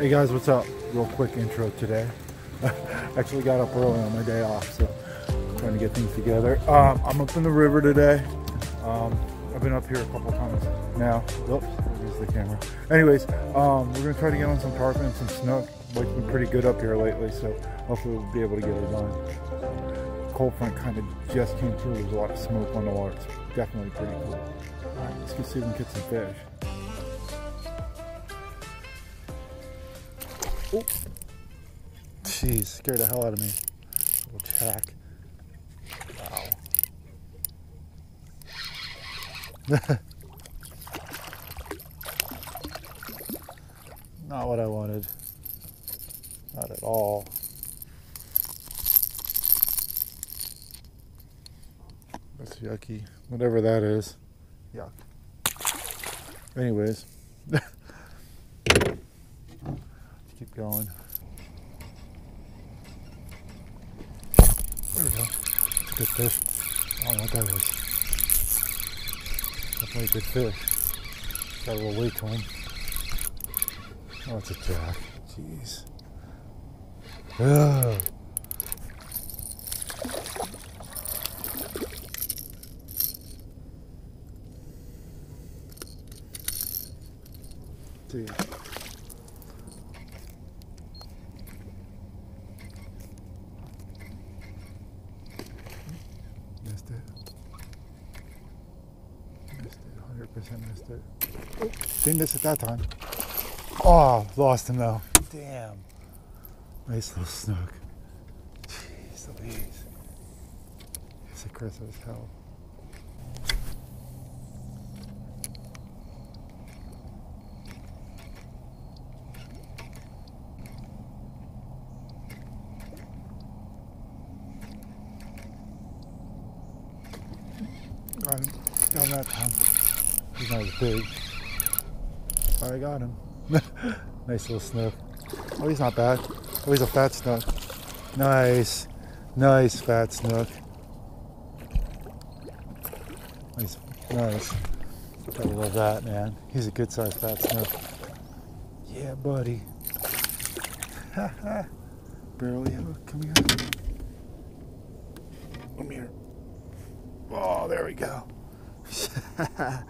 Hey guys, what's up? Real quick intro today. Actually got up early on my day off, so I'm trying to get things together. I'm up in the river today. I've been up here a couple times now. Oops, there's the camera. Anyways, we're gonna try to get on some tarpon and some snook. We've been pretty good up here lately, so hopefully we'll be able to get it done. Cold front kind of just came through. There's a lot of smoke on the water. It's definitely pretty cool. All right, let's go see if we can get some fish. Oh. Jeez, scared the hell out of me. Little check. Wow. Not what I wanted. Not at all. That's yucky. Whatever that is. Yuck. Anyways. Keep going. There we go. That's a good fish. Oh, that guy was definitely a good fish. Got a little weight to him. Oh, it's a jack. Jeez. Ugh. Dude. Missed it. Oh, didn't miss it that time. Oh, lost him though. Damn. Nice little snook. Jeez Louise. It's aggressive as hell. Got him. Got him that time. He's not as big. But I got him. Nice little snook. Oh, he's not bad. Oh, he's a fat snook. Nice. Nice fat snook. Nice. Nice. Gotta love that, man. He's a good sized fat snook. Yeah, buddy. Barely hooked. Come here. Come here. Oh, there we go. I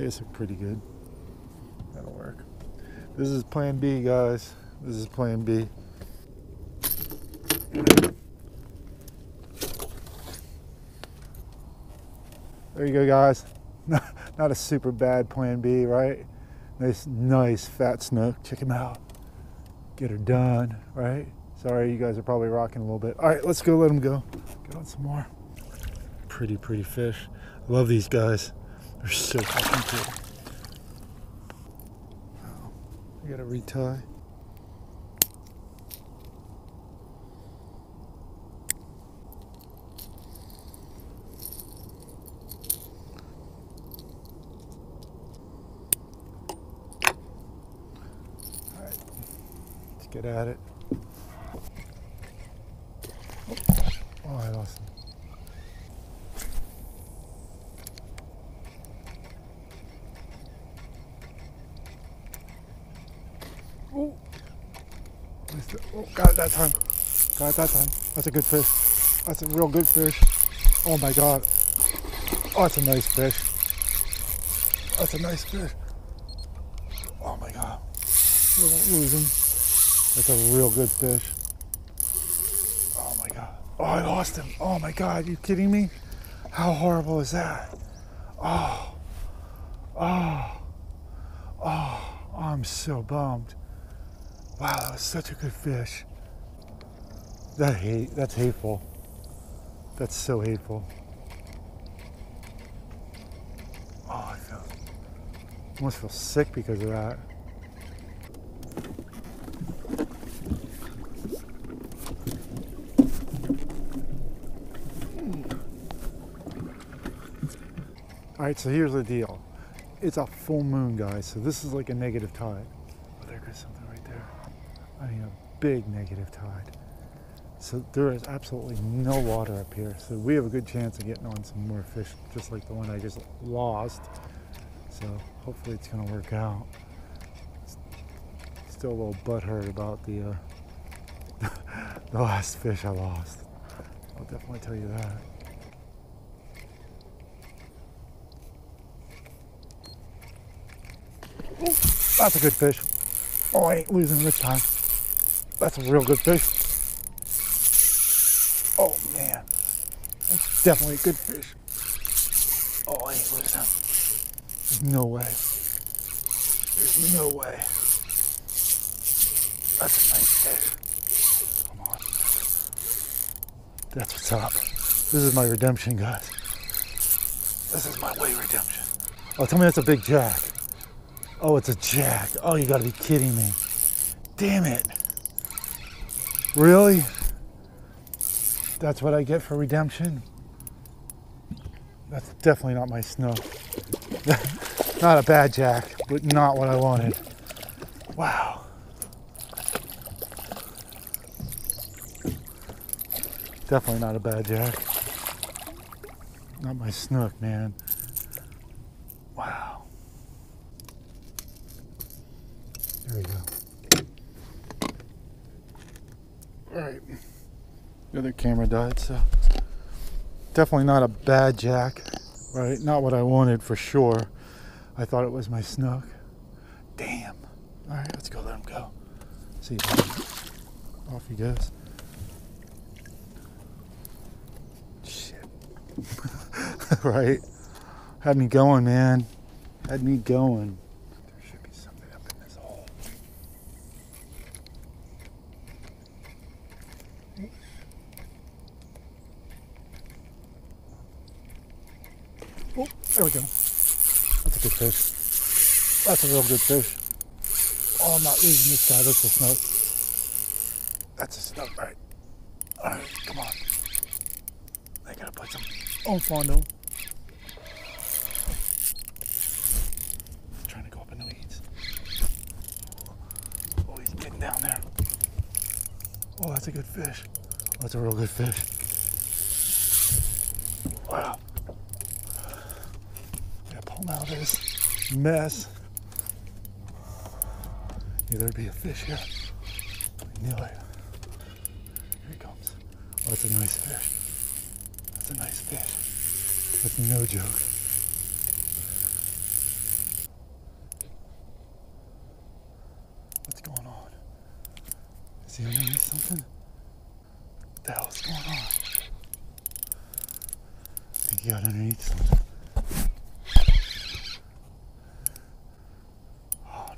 guess they're pretty good. That'll work. This is plan B, guys. This is plan B. There you go, guys. Not a super bad plan B, right? Nice fat snook. Check him out. Get her done, right? Sorry, you guys are probably rocking a little bit. All right, let's go let him go. Get on some more. Pretty, pretty fish. I love these guys. They're so fucking cool. Oh, I gotta retie. Alright, let's get at it. Oh, I lost him. Oh, got it that time. Got it that time. That's a good fish. That's a real good fish. Oh my God. Oh, that's a nice fish. That's a nice fish. Oh my God. We won't lose him. That's a real good fish. Oh my God. Oh, I lost him. Oh my God. Are you kidding me? How horrible is that? Oh. Oh. Oh. I'm so bummed. Wow, that was such a good fish. That's hateful. That's so hateful. Oh, I almost feel sick because of that. All right, so here's the deal. It's a full moon, guys, so this is like a negative tide. Oh, there goes something right there. I mean, a big negative tide. So there is absolutely no water up here. So we have a good chance of getting on some more fish, just like the one I just lost. So hopefully it's gonna work out. It's still a little butthurt about the last fish I lost. I'll definitely tell you that. Ooh, that's a good fish. Oh, I ain't losing this time. That's a real good fish. Oh man, that's definitely a good fish. Oh, I ain't losing. There's no way. There's no way. That's a nice fish. Come on. That's what's up. This is my redemption, guys. This is my way redemption. Oh, tell me that's a big jack. Oh, it's a jack. Oh, you gotta be kidding me. Damn it. Really? That's what I get for redemption? That's definitely not my snook. Not a bad jack, but not what I wanted. Wow. Definitely not a bad jack. Not my snook, man. Wow. There we go. All right. The other camera died, so definitely not a bad jack, right? Not what I wanted for sure. I thought it was my snook. Damn. All right, let's go let him go. See you. Off he goes. Shit. Right? Had me going, man. Had me going. Oh, there we go. That's a good fish. That's a real good fish. Oh, I'm not losing this guy. That's a snook. That's a snook, right? All right, come on. I gotta put some on Fondo. Trying to go up in the weeds. Oh, he's getting down there. Oh, that's a good fish. Oh, that's a real good fish. Wow. Out of this mess. Knew there'd be a fish here. I knew it. Here he comes. Oh, that's a nice fish. That's a nice fish. That's no joke. What's going on? Is he underneath something? What the hell is going on? I think he got underneath something.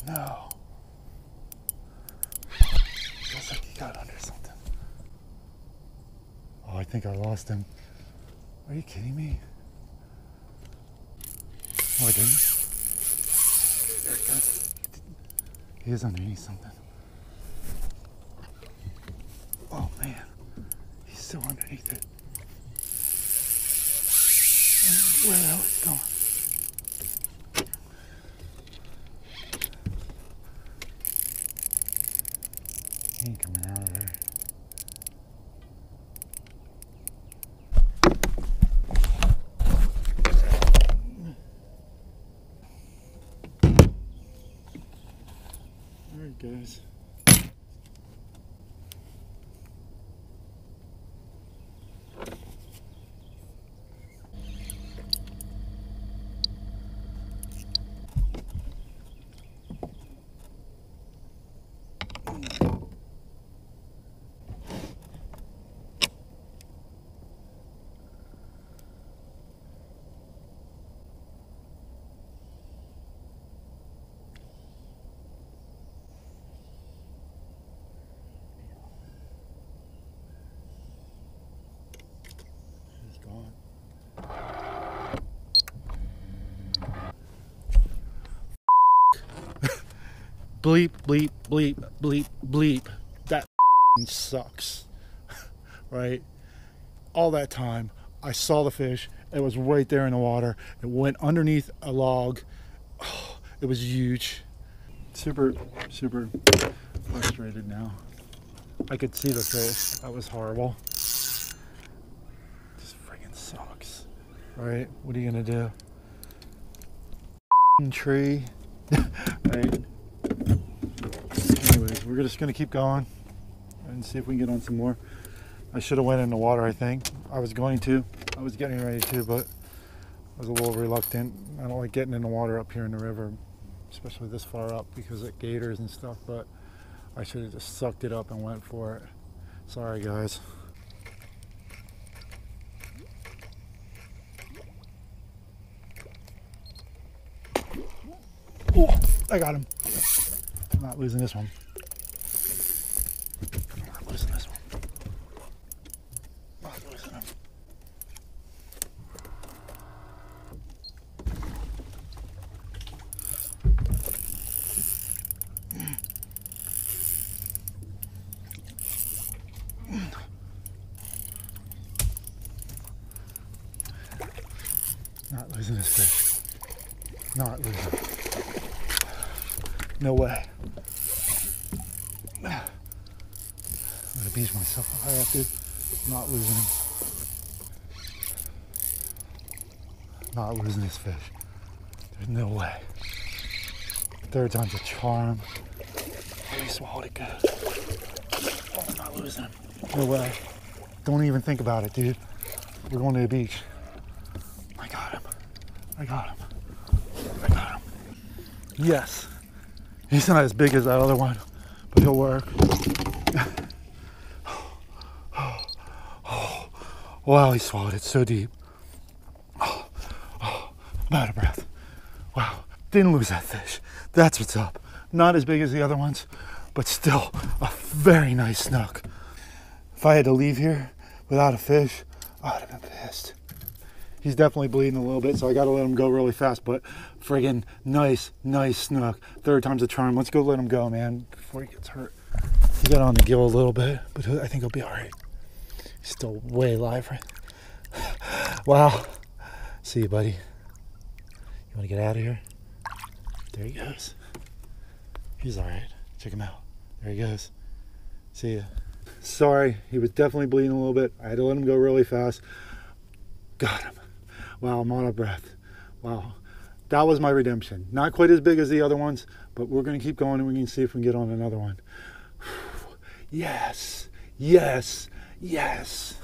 No. Looks like he got under something. Oh, I think I lost him. Are you kidding me? Oh, I didn't. There he goes. He is underneath something. Oh, man. He's so underneath it. Where the hell is he going? He ain't coming out of there. There it goes. Bleep, bleep, bleep, bleep, bleep. That sucks, right? All that time, I saw the fish. It was right there in the water. It went underneath a log. Oh, it was huge. Super, super frustrated now. I could see the fish. That was horrible. Just friggin' sucks, right? What are you gonna do? Tree, right? we're just going to keep going and see if we can get on some more. I should have went in the water, I think. I was going to. I was getting ready to, but I was a little reluctant. I don't like getting in the water up here in the river, especially this far up, because of gators and stuff, but I should have just sucked it up and went for it. Sorry, guys. Oh, I got him. I'm not losing this one. I'm not losing this one. I'm not losing him. Not losing this fish. Not losing. No way. I'm gonna beat myself up high up, dude. Not losing him. Not losing this fish. There's no way. Third time's a charm. He swallowed it good. Oh, I'm not losing him. No way. Don't even think about it, dude. We're going to the beach. I got him. I got him. I got him. Yes. He's not as big as that other one, but he'll work. Oh, wow, he swallowed it so deep. I'm out of breath. Wow, didn't lose that fish. That's what's up. Not as big as the other ones, but still a very nice snook. If I had to leave here without a fish, I would have been pissed. He's definitely bleeding a little bit, so I gotta let him go really fast, but friggin' nice snook. Third time's a charm. Let's go let him go, man, before he gets hurt. He got on the gill a little bit, but I think he'll be all right. He's still way alive, right? Wow. See you, buddy. You wanna get out of here? There he goes. He's all right. Check him out. There he goes. See ya. Sorry, he was definitely bleeding a little bit. I had to let him go really fast. Got him. Wow, I'm out of breath. Wow, that was my redemption. Not quite as big as the other ones, but we're gonna keep going and we can see if we can get on another one. Yes, yes, yes.